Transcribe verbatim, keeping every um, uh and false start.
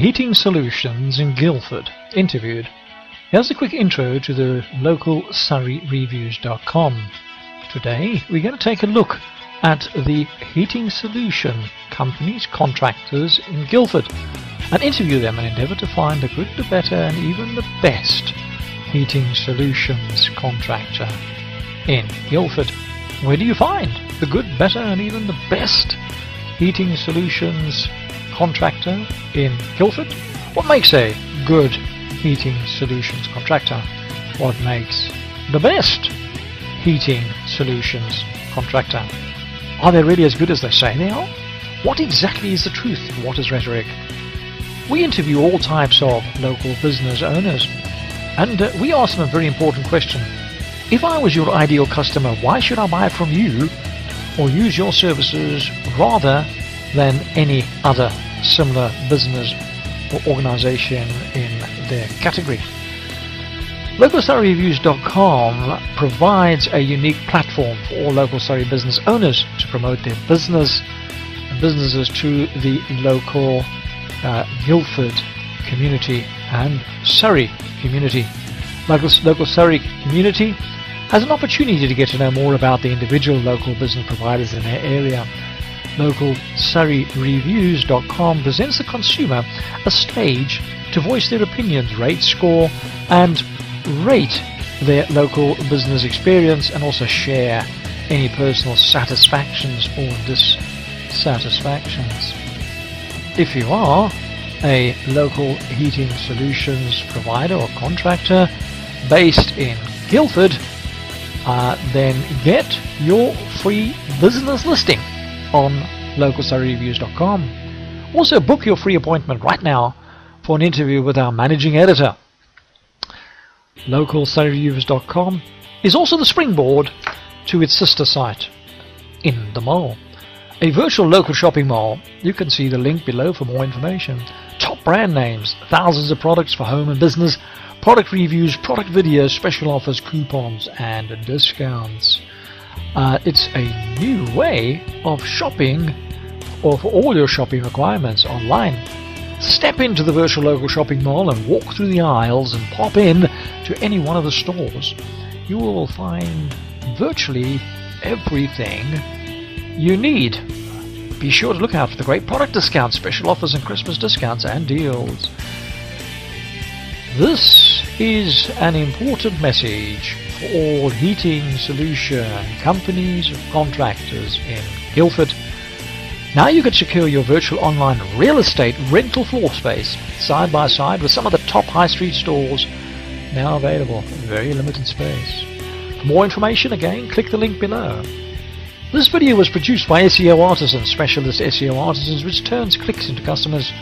Heating Solutions in Guildford, interviewed. Here's a quick intro to the local surrey reviews dot com. Today we're going to take a look at the heating solution companies, contractors in Guildford, and interview them and endeavour to find the good, the better and even the best heating solutions contractor in Guildford. Where do you find the good, better and even the best heating solutions contractor in Guildford? What makes a good heating solutions contractor? What makes the best heating solutions contractor? Are they really as good as they say they are? What exactly is the truth? What is rhetoric? We interview all types of local business owners, and uh, we ask them a very important question. If I was your ideal customer, why should I buy from you or use your services rather than any other similar business or organization in their category? local surrey reviews dot com provides a unique platform for all local Surrey business owners to promote their business and businesses to the local uh, Guildford community and Surrey community. Local, local Surrey community has an opportunity to get to know more about the individual local business providers in their area. local surrey reviews dot com presents the consumer a stage to voice their opinions, rate, score and rate their local business experience, and also share any personal satisfactions or dissatisfactions. If you are a local heating solutions provider or contractor based in Guildford, uh, then get your free business listing on local surrey reviews dot com. Also book your free appointment right now for an interview with our managing editor. local surrey reviews dot com is also the springboard to its sister site in the mall, a virtual local shopping mall. You can see the link below for more information. Top brand names, thousands of products for home and business, product reviews, product videos, special offers, coupons and discounts. Uh, it's a new way of shopping, or for all your shopping requirements online. Step into the virtual local shopping mall and walk through the aisles and pop in to any one of the stores. You will find virtually everything you need. Be sure to look out for the great product discounts, special offers and Christmas discounts and deals. This is an important message for all heating solution companies and contractors in Guildford. Now you can secure your virtual online real estate rental floor space side by side with some of the top high street stores now available in very limited space. For more information, again, click the link below. This video was produced by S E O Artisans, specialist S E O Artisans, which turns clicks into customers.